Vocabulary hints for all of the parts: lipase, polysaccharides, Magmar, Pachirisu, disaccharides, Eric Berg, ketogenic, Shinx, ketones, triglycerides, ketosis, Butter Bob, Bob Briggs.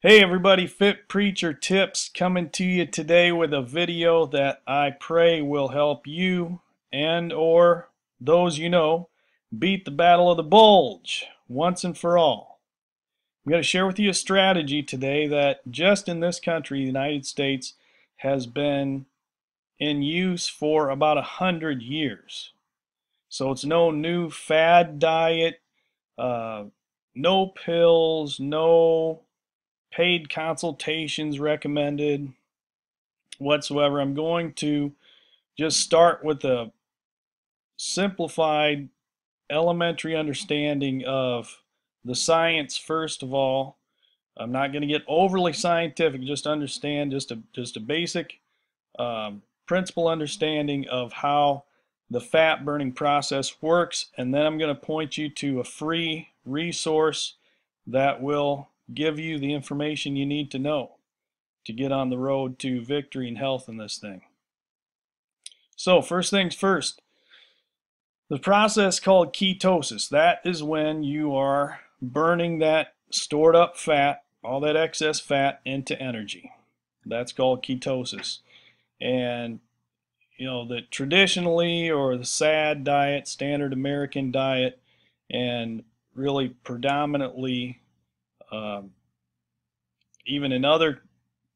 Hey everybody, Fit Preacher Tips coming to you today with a video that I pray will help you and or those you know beat the battle of the bulge once and for all. I'm going to share with you a strategy today that just in this country, the United States, has been in use for about 100 years. So it's no new fad diet, no pills, no paid consultations recommended whatsoever. I'm going to just start with a simplified elementary understanding of the science first of all. I'm not going to get overly scientific, just understand just a basic principle understanding of how the fat burning process works, and then I'm going to point you to a free resource that will give you the information you need to know to get on the road to victory and health in this thing. So first things first, the process called ketosis, that is when you are burning that stored up fat, all that excess fat, into energy. That's called ketosis. And you know that traditionally, or the SAD diet, standard American diet, and really predominantly even in other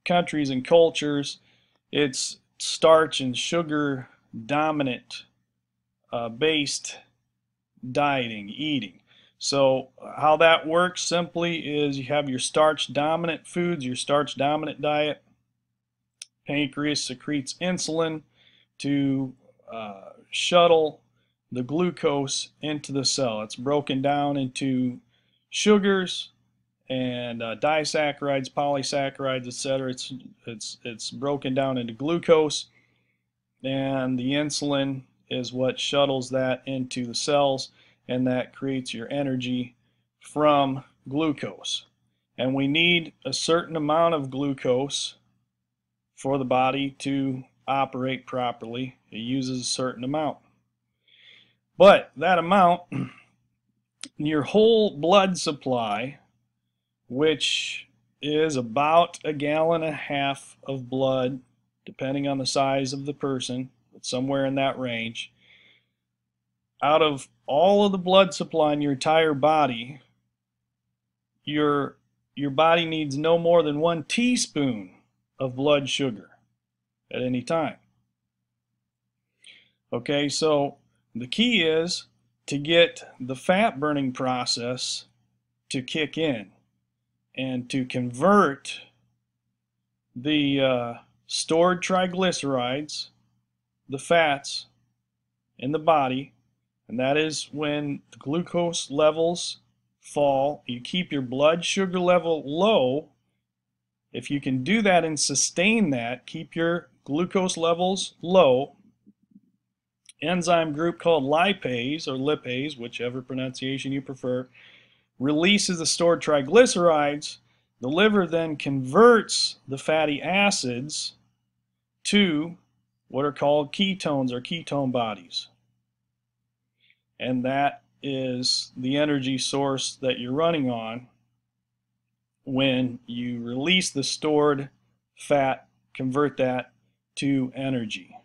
countries and cultures, it's starch and sugar dominant based dieting, eating. So how that works simply is you have your starch dominant foods, your starch dominant diet. Pancreas secretes insulin to shuttle the glucose into the cell. It's broken down into sugars and disaccharides, polysaccharides, etc. It's broken down into glucose, and the insulin is what shuttles that into the cells, and that creates your energy from glucose. And we need a certain amount of glucose for the body to operate properly. It uses a certain amount, but that amount, your whole blood supply, which is about 1.5 gallons of blood, depending on the size of the person, but somewhere in that range. Out of all of the blood supply in your entire body, your body needs no more than 1 teaspoon of blood sugar at any time. Okay, so the key is to get the fat burning process to kick in and to convert the stored triglycerides, the fats in the body, and that is when the glucose levels fall. You keep your blood sugar level low. If you can do that and sustain that, keep your glucose levels low. Enzyme group called lipase, or lipase, whichever pronunciation you prefer, releases the stored triglycerides. The liver then converts the fatty acids to what are called ketones, or ketone bodies. And that is the energy source that you're running on when you release the stored fat, convert that to energy.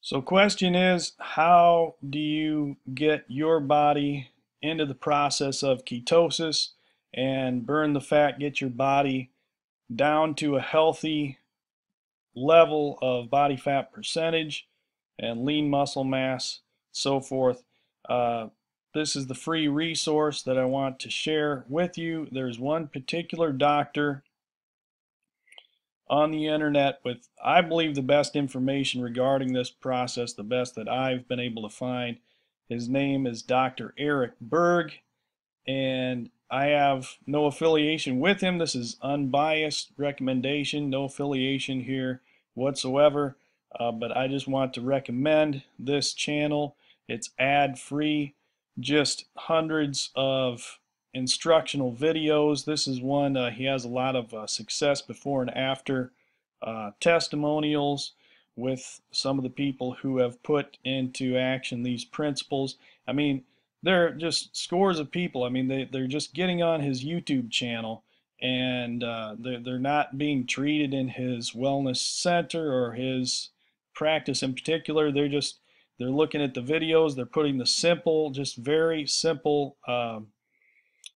So question is, how do you get your body into the process of ketosis and burn the fat, get your body down to a healthy level of body fat percentage and lean muscle mass, so forth? This is the free resource that I want to share with you. There's one particular doctor on the internet with, I believe, the best information regarding this process, the best that I've been able to find. His name is Dr. Eric Berg, and I have no affiliation with him. This is unbiased recommendation, no affiliation here whatsoever, but I just want to recommend this channel. It's ad-free, just hundreds of instructional videos. This is one, he has a lot of success before and after testimonials with some of the people who have put into action these principles. I mean, they're just scores of people. I mean, they're just getting on his YouTube channel and they're not being treated in his wellness center or his practice in particular. They're looking at the videos, they're putting the simple, just very simple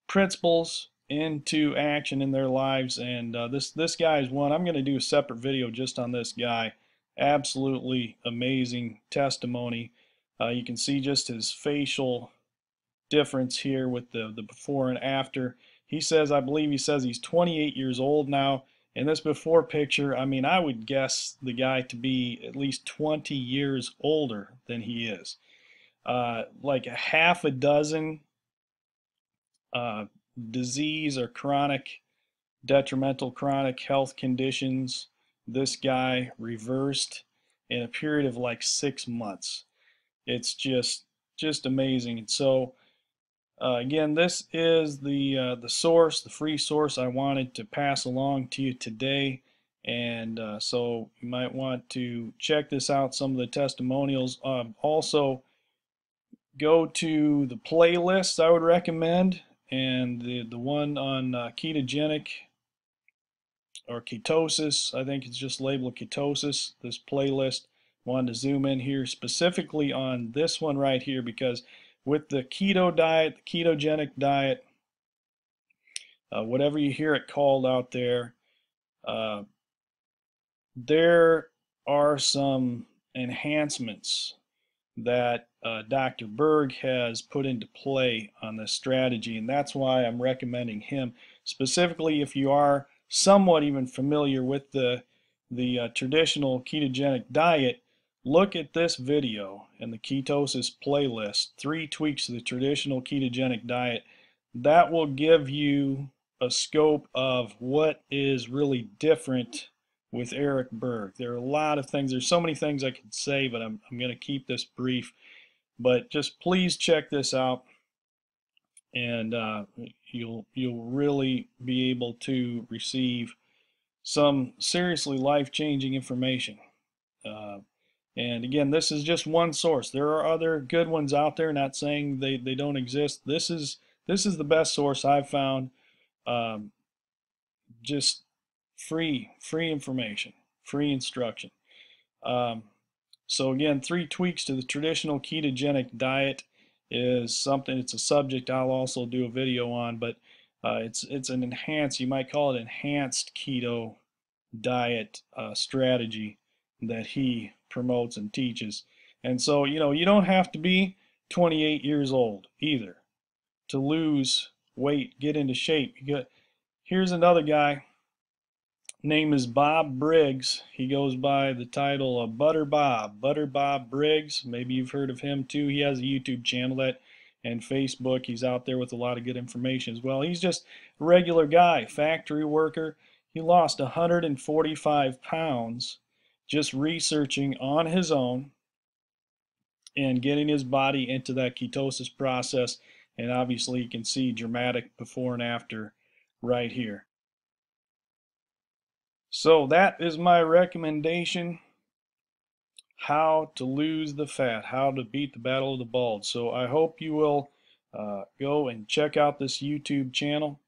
principles into action in their lives. And this guy is one. I'm going to do a separate video just on this guy. Absolutely amazing testimony. You can see just his facial difference here with the before and after. He says, I believe he says he's 28 years old now. In this before picture, I mean, I would guess the guy to be at least 20 years older than he is. Like a half a dozen disease or chronic, detrimental chronic health conditions this guy reversed in a period of like 6 months. It's just amazing. And so again, this is the source, the free source I wanted to pass along to you today. And so you might want to check this out, some of the testimonials. Also go to the playlists I would recommend, and the one on ketogenic or ketosis, I think it's just labeled ketosis, this playlist. Wanted to zoom in here specifically on this one right here, because with the keto diet, the ketogenic diet, whatever you hear it called out there are some enhancements that Dr. Berg has put into play on this strategy, and that's why I'm recommending him specifically if you are somewhat even familiar with the traditional ketogenic diet. Look at this video and the ketosis playlist, 3 tweaks to the traditional ketogenic diet. That will give you a scope of what is really different with Eric Berg. There are a lot of things. There's so many things I could say, but I'm going to keep this brief. But just please check this out, and you'll really be able to receive some seriously life-changing information. And again, this is just one source. There are other good ones out there, not saying they don't exist. This is the best source I've found. Just free information, free instruction. So again, 3 tweaks to the traditional ketogenic diet is something, it's a subject I'll also do a video on, but it's an enhanced, you might call it enhanced keto diet strategy that he promotes and teaches. And so, you know, you don't have to be 28 years old either to lose weight, get into shape. Here's another guy, name is Bob Briggs. He goes by the title of Butter Bob, Butter Bob Briggs. Maybe you've heard of him too. He has a YouTube channel that and Facebook. He's out there with a lot of good information as well. He's just a regular guy, factory worker. He lost 145 pounds just researching on his own and getting his body into that ketosis process. And obviously you can see dramatic before and after right here. So that is my recommendation, how to lose the fat, how to beat the battle of the bald. So I hope you will go and check out this YouTube channel.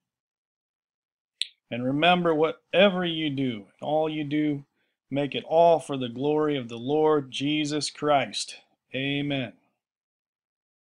And remember, whatever you do, all you do, make it all for the glory of the Lord Jesus Christ. Amen.